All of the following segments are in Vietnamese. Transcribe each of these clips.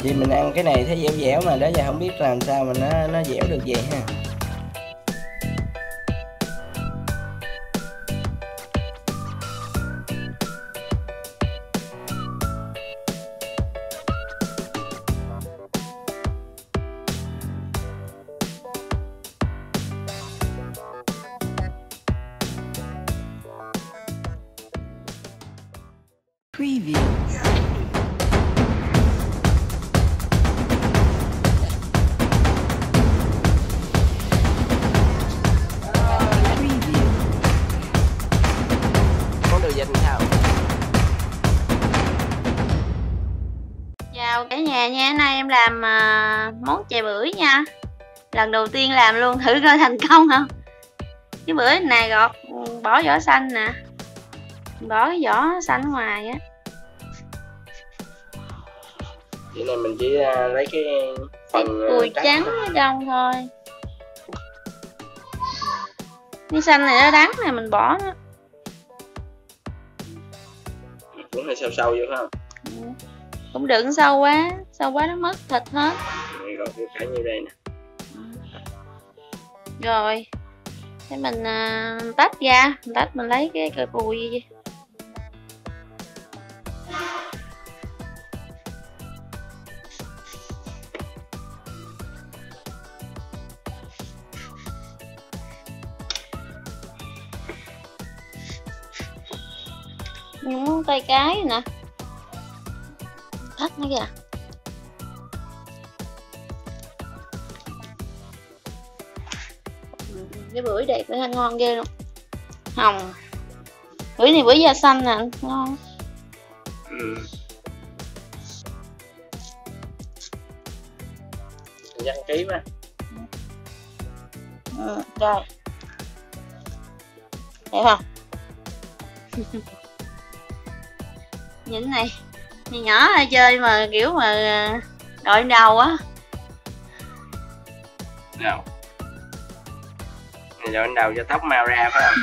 Vì mình ăn cái này thấy dẻo dẻo mà đó giờ không biết làm sao mà nó dẻo được vậy ha. Preview. Chào cả nhà nha, hôm nay em làm món chè bưởi nha. Lần đầu tiên làm luôn, thử coi thành công không. Cái bưởi này gọt, bỏ vỏ xanh nè, bỏ cái vỏ xanh ngoài á. Vậy này mình chỉ lấy cái phần cùi trắng ở trong thôi. Cái xanh này nó đắng này mình bỏ nó. Cũng hơi sâu sâu vậy phải không? Ừ. Cũng đừng sâu quá nó mất thịt hết. Rồi cái như đây nè. Rồi thế mình tách ra, mình lấy cái cùi gì vậy? Những tay cái nè. Tách nó kìa. Cái bưởi đẹp nữa, ngon ghê luôn. Hồng. Bưởi này bưởi da xanh nè, ngon. Ừ. Dặn ký mà. Ừ, rồi. Đẹp không? Nhìn này. Nhỏ là chơi mà kiểu mà đội đầu á. Nào. Đội đầu cho tóc màu ra phải không?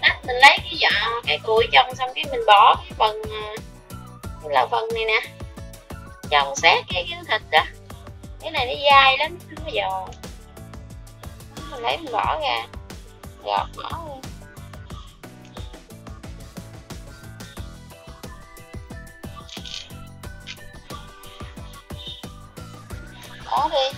Tách mình lấy cái vỏ, cái cùi trong xong cái mình bỏ cái phần là phần này nè. Chồng xét cái thịt đó. Cái này nó dai lắm, nó không giòn. Mình lấy mình bỏ ra. Gọt bỏ luôn. Bỏ đi.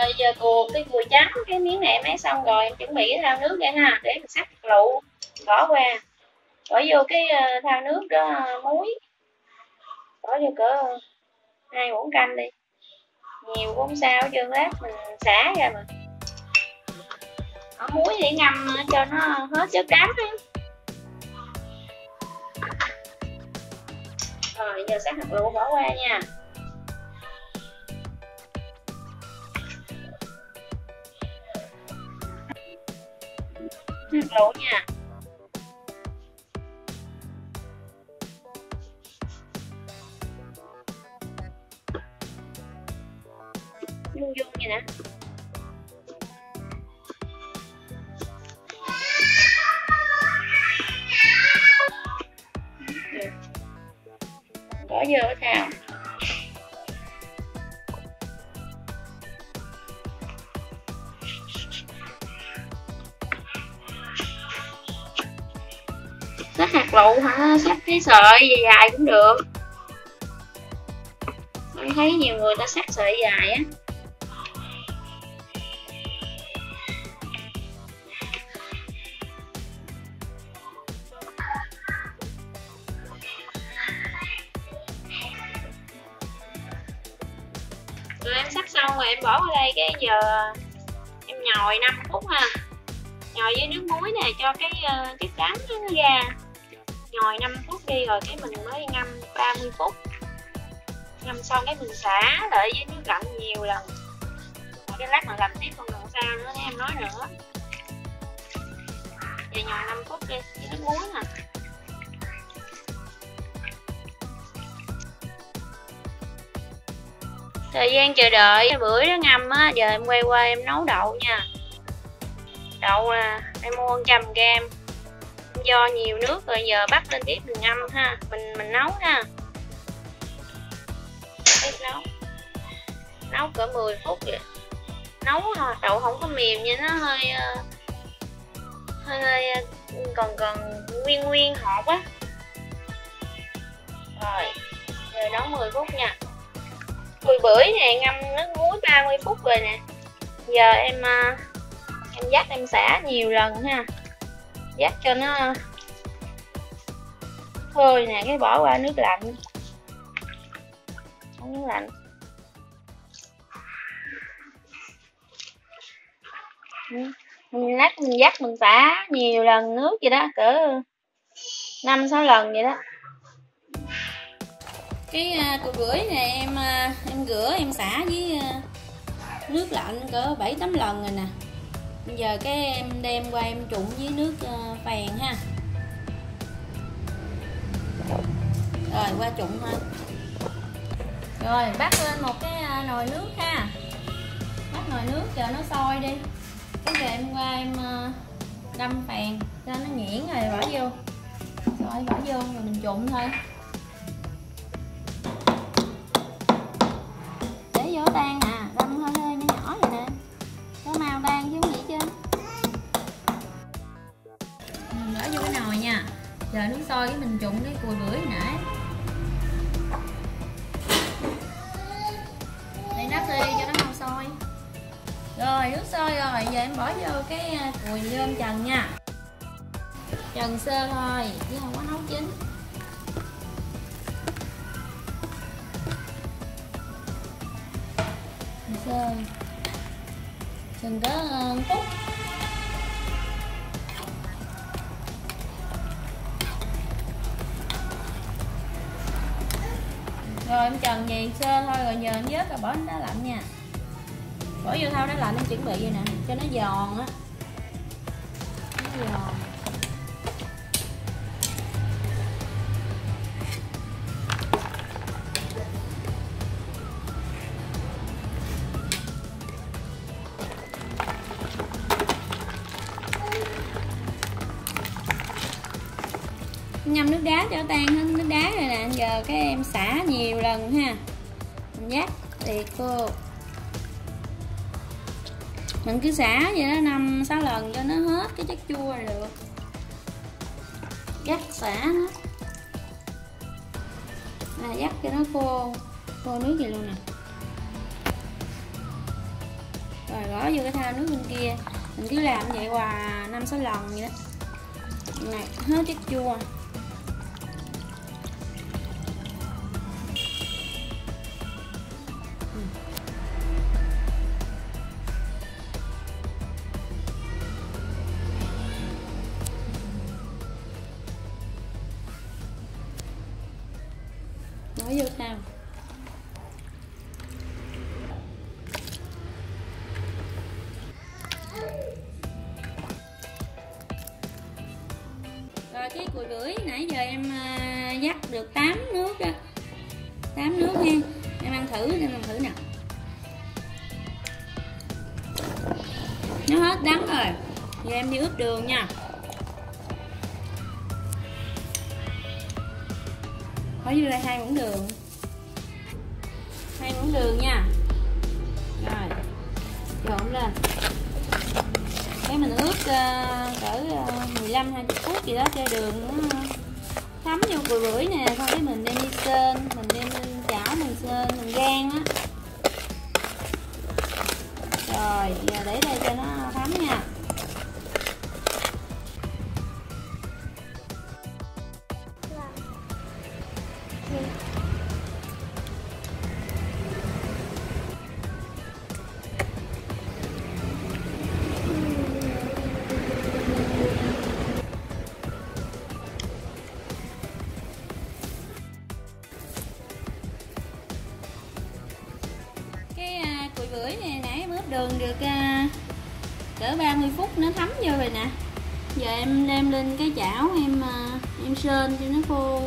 Rồi giờ cuộn cái cùi trắng, cái miếng này em lấy xong rồi, em chuẩn bị cái thau nước vậy ha, để mình sắc lựu bỏ qua. Bỏ vô cái thau nước đó muối. Bỏ vô cỡ 2 muỗng canh đi. Nhiều cũng không sao chứ lát mình xả ra mà. Bỏ muối để ngâm cho nó hết chất cám đi. Rồi giờ xả hạt lựu bỏ qua nha. Hạt lựu nha. Dung dung vậy nè. Bỏ vô thau. Xách hạt lựu hả? Xách cái sợi dài cũng được. Mình thấy nhiều người ta xách sợi dài á. Rồi em xắt xong rồi em bỏ vào đây, cái giờ em nhồi 5 phút ha. Nhồi với nước muối nè cho cái chất cám nó ra. Nhồi 5 phút đi rồi cái mình mới ngâm 30 phút. Ngâm xong cái mình xả lại với nước lạnh nhiều lần. Rồi cái lát mình làm tiếp còn lần sau nữa em nói nữa. để nhồi 5 phút với nước muối nè. Thời gian chờ đợi bưởi nó ngâm á, giờ em quay qua em nấu đậu nha. Đậu là em mua 100g, do nhiều nước rồi giờ bắt lên bếp mình ngâm ha, mình nấu ha. Nấu cỡ 10 phút vậy. Nấu thôi, đậu không có mềm nha, nó hơi còn nguyên hột á. Rồi, giờ nấu 10 phút nha. Mùi bưởi này ngâm nước muối 30 phút rồi nè. Giờ em dắt em xả nhiều lần ha. Dắt cho nó thôi nè, cái bỏ qua nước lạnh. Nước lạnh. Mình lát mình dắt mình xả nhiều lần nước vậy đó, cỡ 5-6 lần vậy đó. Cái củ bưởi này em rửa em xả với nước lạnh cỡ 7-8 lần rồi nè. Bây giờ cái em đem qua em trụng với nước phèn ha. Rồi qua trụng ha. Rồi bắt lên một cái nồi nước ha. Bắt nồi nước chờ nó sôi đi. Cái giờ em qua em đâm phèn cho nó nhuyễn rồi bỏ vô. Rồi bỏ vô rồi mình trụng thôi. Để vô tan nè, à, đâm hơi hơi nhỏ nhỏ vậy nè. Có màu tan chứ không vậy chứ. Mình bỏ vô cái nồi nha. Giờ nước sôi cái mình trụng cái cùi bưởi nãy. Rồi nước sôi rồi, giờ em bỏ vô cái cùi lơm trần nha. Trần sơ thôi, chứ không có nấu chín. Trần sơ. Trần có 1 phút. Rồi em trần nhì sơ thôi, rồi giờ em vớt rồi bỏ nó đá lạnh nha. Bỏ vô thau đó là em chuẩn bị vậy nè, cho nó giòn á. Nó giòn. Ngâm nước đá cho tan hết nước đá rồi nè, giờ cái em xả nhiều lần ha. Mình dắt thì cô mình cứ xả vậy đó 5-6 lần cho nó hết cái chất chua là được. Dắt xả nó à, dắt cho nó khô nước vậy luôn nè. Rồi bỏ vô cái thau nước bên kia. Mình cứ làm vậy hoài 5-6 lần vậy đó. Này, hết chất chua. Bỏ vô thau. Rồi cái cùi bưởi nãy giờ em dắt được 8 nước đó. 8 nước nha. Em ăn thử nè. Nó hết đắng rồi. Giờ em đi ướp đường nha. Bỏ vô đây 2 muỗng đường. 2 muỗng đường nha. Rồi. Trộn lên. Cái mình ướp cỡ 15-20 phút gì đó cho đường nó thấm vô cùi bưởi nè, xong cái mình đem đi sên, mình đem chảo mình sên, mình rang á. Rồi, giờ để đây cho nó thấm nha. Bưởi này nãy em ướp đường được cỡ 30 phút nó thấm vô rồi nè. giờ em đem lên cái chảo em sên cho nó khô,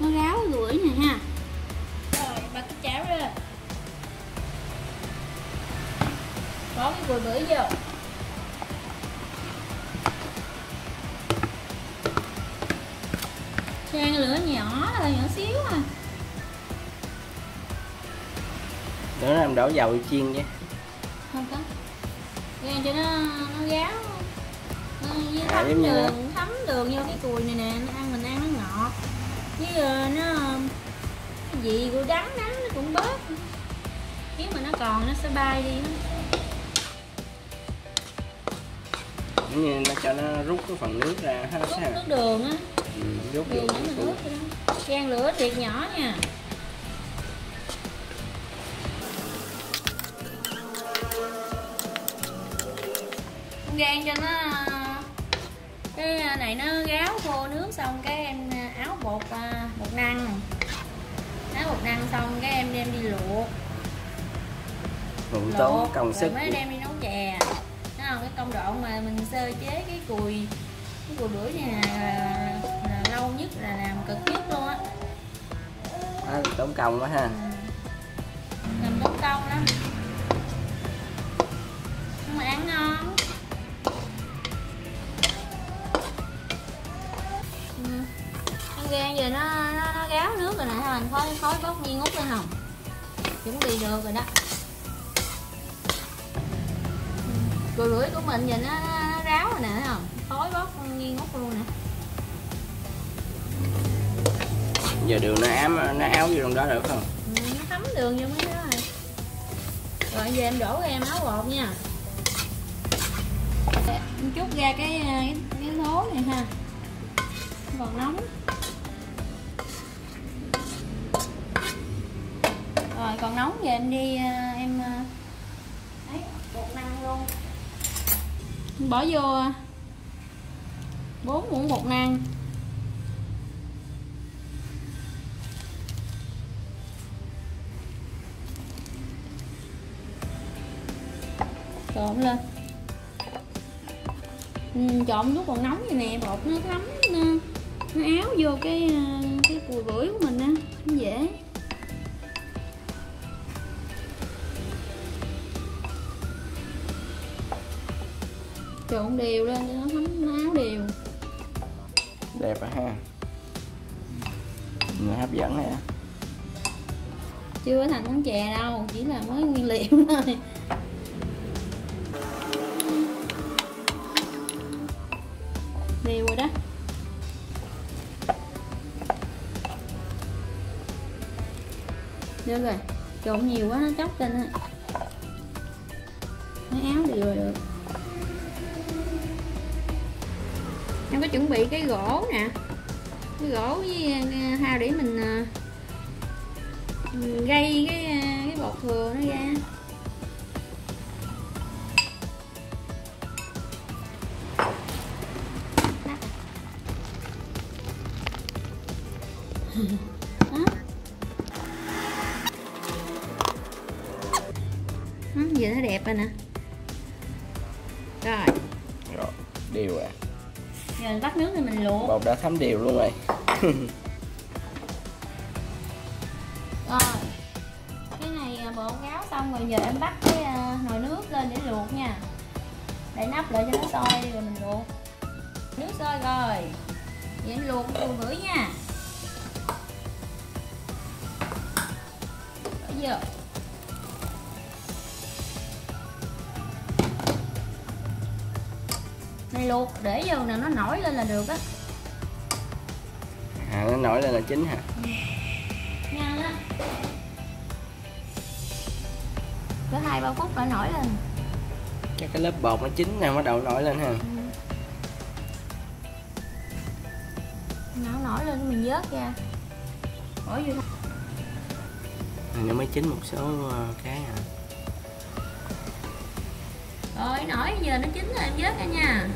nó ráo rưỡi này ha. Rồi bật cái chảo ra, bỏ cái cùi bưởi vô. Cái lửa nhỏ thôi, nhỏ xíu à. Nữa em đổ dầu chiên chứ. Không có. Nghe cho nó ráo. Nó với thấm đường vô cái cùi này nè, nó ăn mình ăn nó ngọt. Với nó vị của đắng nó cũng bớt. Nếu mà nó còn nó sẽ bay đi. Như nó cho nó rút cái phần nước ra hết. Rút sao? Nước đường á. Rút đường nước ra. Chan lửa thiệt nhỏ nha. Gan cho nó cái này nó ráo khô nước xong cái em áo bột năng, áo bột năng xong cái em đem đi luộc, tốn công sức mới đem đi nấu chè. Nó không cái công đoạn mà mình sơ chế cái cùi bưởi này là lâu nhất, là làm cực nhất luôn á. Tốn công quá ha. Làm tốn công lắm. Nhưng mà ăn ngon. Gan giờ nó ráo nước rồi nè, mình khói bốc nghi ngút lên hồng, chuẩn bị được rồi đó. Cùi lưỡi của mình giờ nó ráo rồi nè, thấy không, khói bốc nghi ngút luôn nè. Giờ đường nó áo vô trong đó được không? Ừ, nó thấm đường vô mấy đó rồi. Rồi giờ em đổ ra em nấu bột nha. Em chút ra cái thố này ha, bột nóng. Rồi còn nóng giờ em đi em ấy bột năng luôn. Em bỏ vô 4 muỗng bột năng. Trộn lên. Trộn lúc còn nóng như nè, bột nó thấm nó áo vô cái cùi bưởi của mình á, nó dễ. Trộn đều lên cho nó thấm, nó áo đều. Đẹp rồi ha. Nó hấp dẫn này á. Chưa có thành món chè đâu, chỉ là mới nguyên liệu thôi. Đều rồi đó. Được rồi, trộn nhiều quá nó chóc lên á. Nó áo đều rồi được. Em có chuẩn bị cái gỗ nè, cái gỗ với hao để mình gây cái bột thừa nó ra. Đó, giờ nó đẹp rồi nè. Rồi, rồi đều rồi. Giờ mình vắt nước thì mình luộc. Bột đã thấm đều luôn rồi. Rồi. Cái này bột ráo xong rồi, giờ em bắt cái nồi nước lên để luộc nha. Để nắp lại cho nó sôi rồi mình luộc. Nước sôi rồi. Vậy em luộc cái cùi bưởi nha. Bây giờ này luộc để vô nè, nó nổi lên là được á. À, nó nổi lên là chín hả? Nhanh á, có 2-3 phút đã nổi lên. Chắc cái lớp bột nó chín nè, bắt đầu nổi lên ha. Nó nổi lên mình vớt ra, bỏ vô. Nó mới chín một số cái hả? Rồi nổi giờ nó chín rồi em vớt ra nha.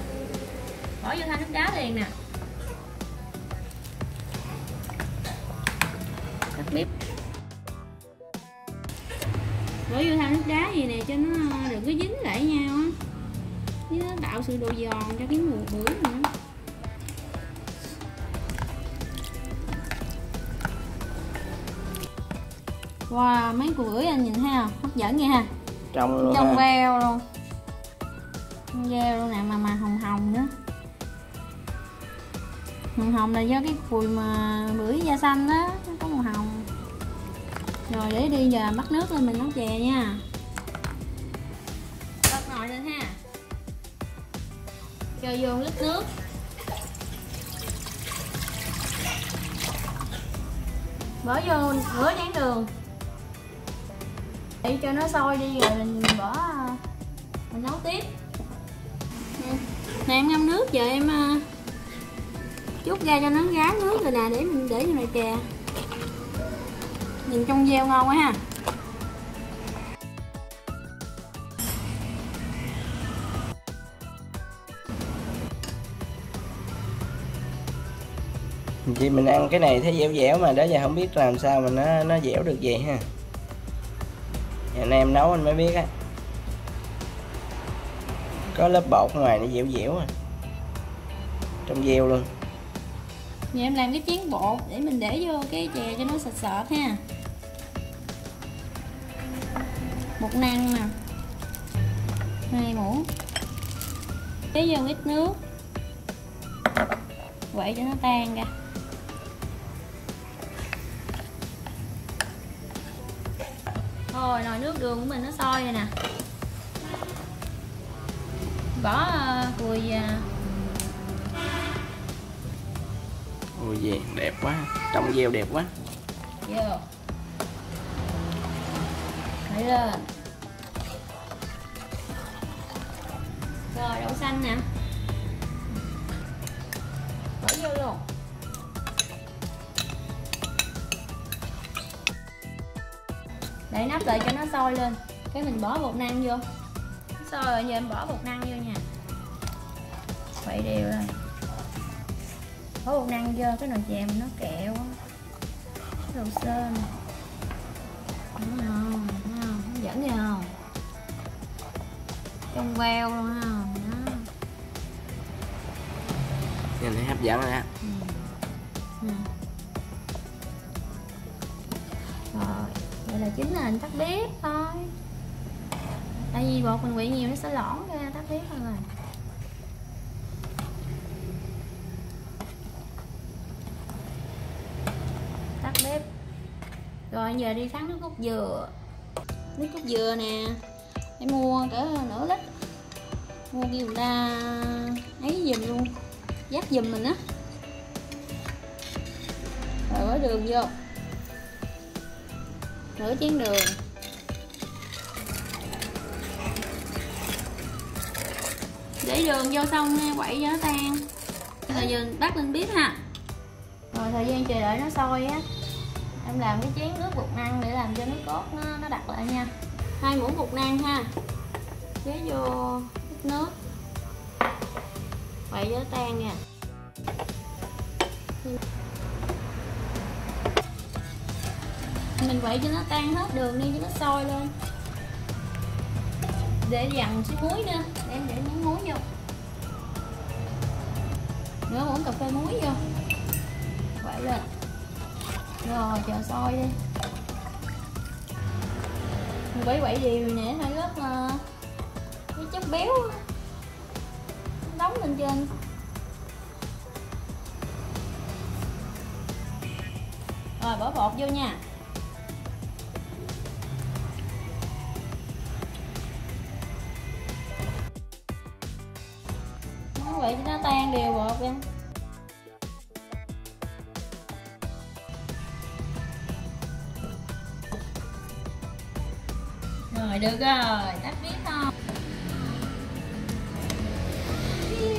Bỏ vô than nước đá liền nè. Tắt bếp. Bỏ vô than nước đá gì nè cho nó đừng có dính lại nhau á. với tạo sự độ giòn cho cái mùi bưởi nữa. Wow, mấy củ bưởi anh nhìn thấy không? Hấp dẫn nghe ha. Trong luôn. Trong veo luôn. Veo luôn nè, mà hồng hồng nữa. Hồng hồng là do cái cùi mà bưởi da xanh đó, nó có màu hồng. Rồi để đi giờ bắt nước lên mình nấu chè nha. Bắt nồi lên ha. Cho vô lít nước. Bỏ vô nửa chén đường để cho nó sôi đi rồi mình bỏ mình nấu tiếp. Nè em ngâm nước giờ em chút ra cho nó ráo nước rồi nè, để mình để như này chè. Nhìn trong veo ngon quá ha. Chị mình ăn cái này thấy dẻo dẻo mà đó giờ không biết làm sao mà nó dẻo được vậy ha. Giờ nay em nấu anh mới biết á. Có lớp bột ngoài nó dẻo dẻo à. Trong veo luôn. Giờ em làm cái chén bột để mình để vô cái chè cho nó sệt sệt ha. Bột năng nè. 2 muỗng. Để vô ít nước. Quậy cho nó tan ra. Rồi nồi nước đường của mình nó sôi rồi nè. Bỏ cùi ôi gì đẹp quá, trong veo đẹp quá. Vô. Thấy lên. Rồi đậu xanh nè. Bỏ vô luôn. Để nắp lại cho nó sôi lên. Cái mình bỏ bột năng vô. Sôi rồi giờ em bỏ bột năng vô nha. Quậy đều lên. Bỏ bột năng vô cái nồi chè mình nó kẹo á. Đồ sơn. Đúng không? Đúng không? Hấp dẫn vậy không? Trong veo luôn ha. Nhìn thấy hấp dẫn rồi á. Rồi, vậy là chính là anh tắt bếp thôi. Tại vì bột mình quậy nhiều nó sẽ lõn ra, tắt bếp thôi rồi. Tắt bếp. Rồi giờ đi thắng nước cốt dừa. Nước cốt dừa nè. Em mua cỡ nửa lít. Mua kêu người ta ấy giùm luôn. Dắt giùm mình á. Rồi bỏ đường vô. Nửa chén đường. Để đường vô xong nha, quậy cho nó tan. Rồi giờ bắt lên bếp ha. Rồi thời gian chờ đợi nó sôi á, em làm cái chén nước bột năng để làm cho nước cốt nó đặc lại nha. 2 muỗng bột năng ha. Chế vô ít nước. Quậy cho nó tan nha. Mình quậy cho nó tan hết đường đi cho nó sôi lên. Để dằn xíu muối nữa, để em để miếng muối vô. Nửa muỗng cà phê muối vô. Quậy lên. Rồi chờ sôi đi. Mình quậy đều nè, phải rất cái chất béo đó. Đóng lên trên. Rồi bỏ bột vô nha. Nó vậy cho nó tan đều bột nha. Rồi được rồi, tắt bếp thôi.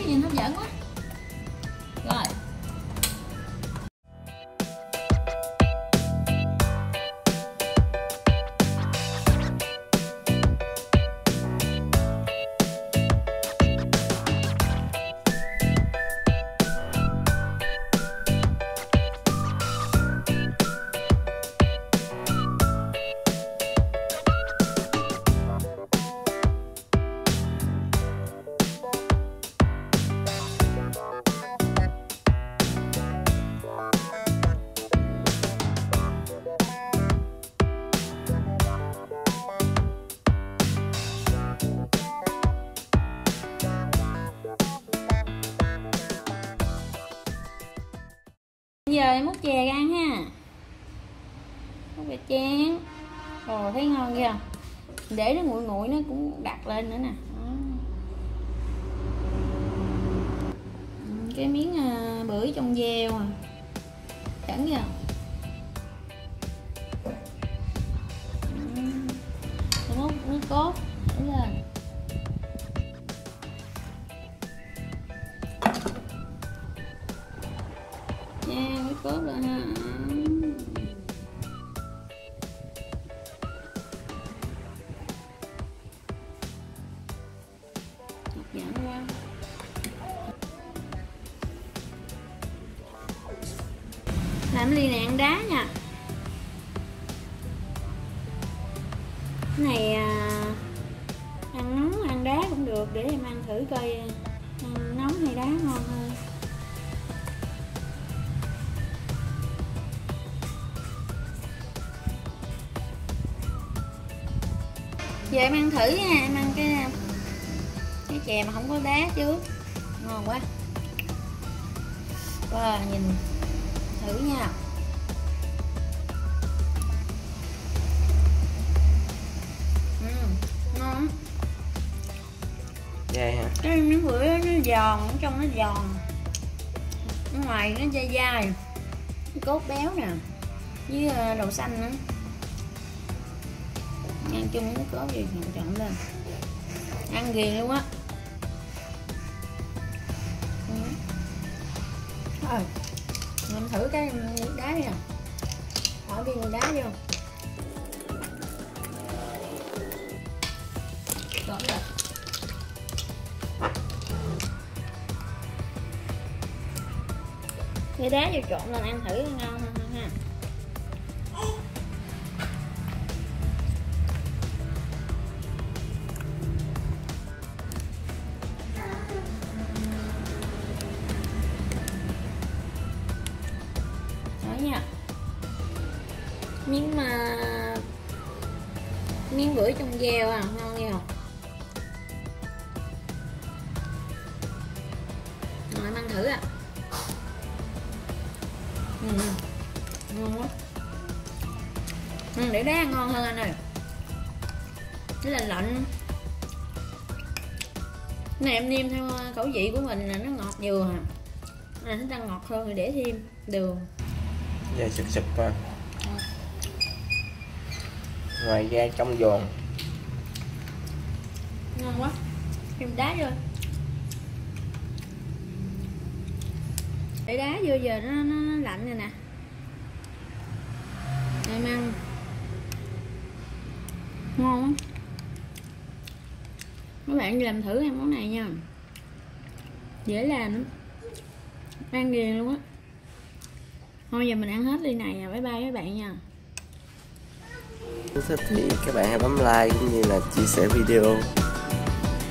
Nhìn hấp dẫn quá. Rồi. rồi em múc chè ra ăn ha. Múc cái chén. Ồ thấy ngon chưa? Để nó nguội nguội nó cũng đặt lên nữa nè. Cái miếng bưởi trong dèo à. Chẳng chưa? Múc nước cốt để lên. Cốt rồi ha. Hấp dẫn quá. Làm ly này ăn đá nha. Cái này ăn nóng ăn đá cũng được, để em ăn thử coi ăn nóng hay đá ngon hơn. Giờ em ăn thử nha, em ăn cái chè mà không có đá chứ. Ngon quá. Wow, nhìn thử nha. Ngon. Dai hả? Cái miếng bưởi nó giòn, ở trong nó giòn. Ở ngoài nó dai dai. Cái cốt béo nè. Với đậu xanh nữa. Ăn chung nó có gì mình chọn lên. Ăn ghiền luôn á. Rồi mình thử cái miếng đá nè. Bỏ viên đá vô. Đổ rồi. Cái đá vô trộn lên ăn thử ngon hơn ha. Miếng bưởi trong dèo à, ngon nghe không? Rồi em ăn thử à. Ngon quá. Để đá ngon hơn anh ơi. Nó là lạnh. Cái này em nêm theo khẩu vị của mình là nó ngọt vừa à. Này nó đang ngọt hơn thì để thêm đường. Dạ sực sực thôi. Ngoài ra trong giòn. Ngon quá. Thêm đá vô. Để đá vô giờ nó lạnh rồi nè. Em ăn. Ngon quá. Mấy bạn làm thử em món này nha. Dễ làm lắm. Ăn ghiền luôn á. Thôi giờ mình ăn hết ly này nha. Bye bye các bạn nha. Nếu thích thì các bạn hãy bấm like cũng như là chia sẻ video.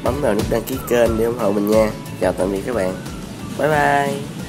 Bấm vào nút đăng ký kênh để ủng hộ mình nha. Chào tạm biệt các bạn. Bye bye.